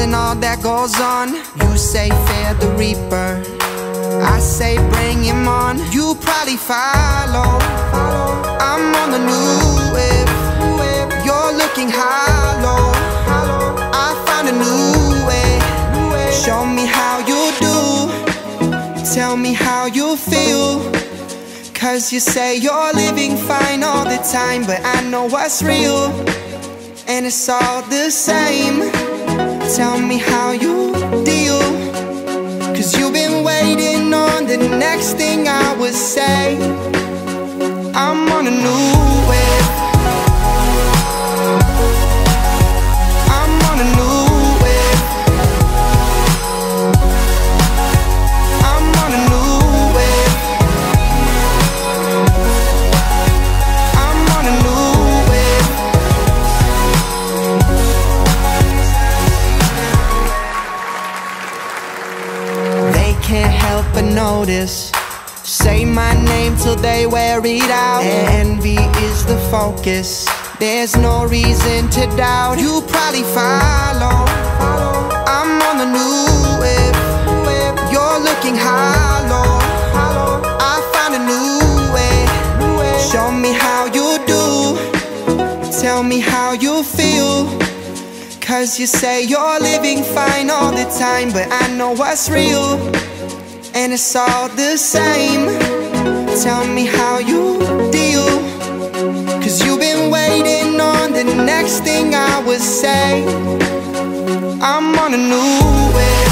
and all that goes on. You say fear the reaper, I say bring him on. You probably follow, I'm on the new wave. You're looking hollow, I found a new way. Show me how you do, tell me how you feel. Cause you say you're living fine all the time, but I know what's real, and it's all the same. Tell me how you deal, cause you've been waiting on the next thing I would say. I'm on a new wave. Can't help but notice, say my name till they wear it out. Envy is the focus, there's no reason to doubt. You probably follow, I'm on the new wave. You're looking hollow, I found a new way. Show me how you do, tell me how you feel. Cause you say you're living fine all the time, but I know what's real, and it's all the same. Tell me how you deal, cause you've been waiting on the next thing I would say. I'm on a new wave.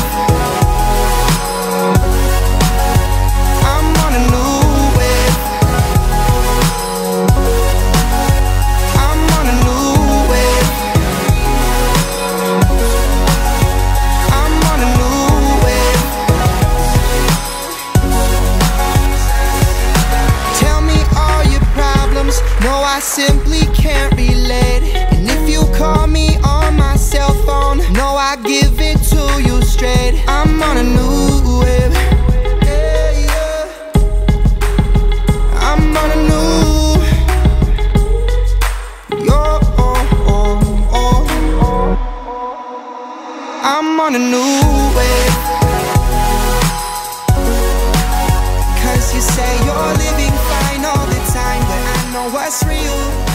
I simply can't relate. And if you call me on my cell phone, no, I give it to you straight. I'm on a new wave. Yeah, yeah. I'm on a new. Yo, oh, oh, oh, oh. I'm on a new wave. Cause you say you're living fine all the time, but I know what's real.